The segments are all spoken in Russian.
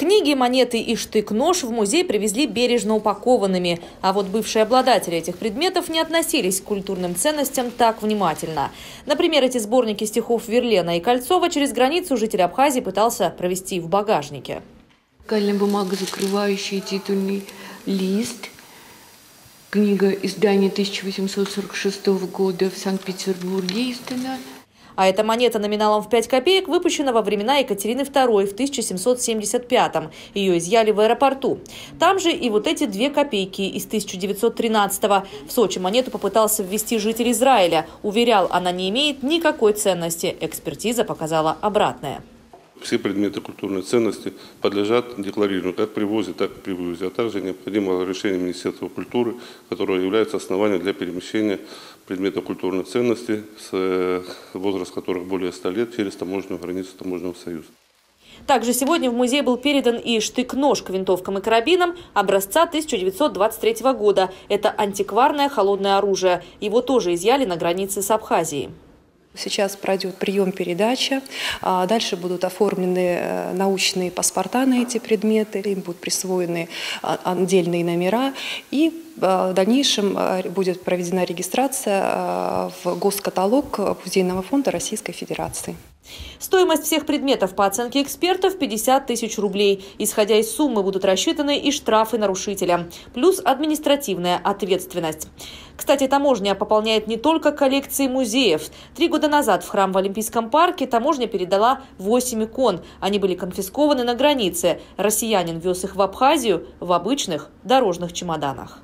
Книги, монеты и штык-нож в музей привезли бережно упакованными. А вот бывшие обладатели этих предметов не относились к культурным ценностям так внимательно. Например, эти сборники стихов Верлена и Кольцова через границу житель Абхазии пытался провести в багажнике. Кальная бумага, закрывающая титульный лист. Книга издания 1846 года в Санкт-Петербурге издана. А эта монета номиналом в 5 копеек выпущена во времена Екатерины II в 1775-м. Ее изъяли в аэропорту. Там же и вот эти 2 копейки из 1913-го. В Сочи монету попытался ввести житель Израиля. Уверял, она не имеет никакой ценности. Экспертиза показала обратное. Все предметы культурной ценности подлежат декларированию, как при ввозе, так и при вывозе. А также необходимо решение Министерства культуры, которое является основанием для перемещения предметов культурной ценности, возраст которых более 100 лет, через таможенную границу Таможенного союза. Также сегодня в музей был передан и штык-нож к винтовкам и карабинам образца 1923 года. Это антикварное холодное оружие. Его тоже изъяли на границе с Абхазией. Сейчас пройдет прием-передача, дальше будут оформлены научные паспорта на эти предметы, им будут присвоены отдельные номера, и в дальнейшем будет проведена регистрация в госкаталог Музейного фонда Российской Федерации. Стоимость всех предметов по оценке экспертов 50 тысяч рублей. Исходя из суммы будут рассчитаны и штрафы нарушителя, плюс административная ответственность. Кстати, таможня пополняет не только коллекции музеев. 3 года назад в храм в Олимпийском парке таможня передала 8 икон. Они были конфискованы на границе. Россиянин вез их в Абхазию в обычных дорожных чемоданах.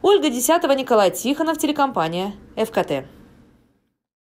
Ольга Десятова, Николай Тихонов, телекомпания ФКТ.